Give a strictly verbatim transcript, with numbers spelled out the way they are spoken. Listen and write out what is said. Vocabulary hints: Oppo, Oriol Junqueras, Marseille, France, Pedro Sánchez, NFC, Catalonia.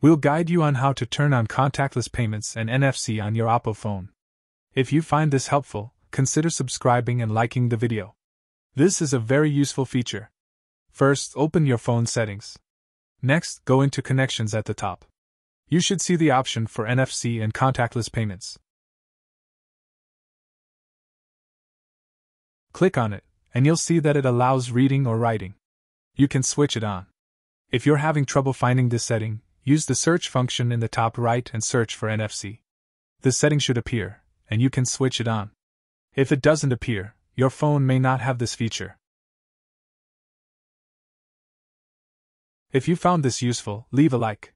We'll guide you on how to turn on contactless payments and N F C on your Oppo phone. If you find this helpful, consider subscribing and liking the video. This is a very useful feature. First, open your phone settings. Next, go into Connections at the top. You should see the option for N F C and contactless payments. Click on it, and you'll see that it allows reading or writing. You can switch it on. If you're having trouble finding this setting, use the search function in the top right and search for N F C. The setting should appear, and you can switch it on. If it doesn't appear, your phone may not have this feature. If you found this useful, leave a like.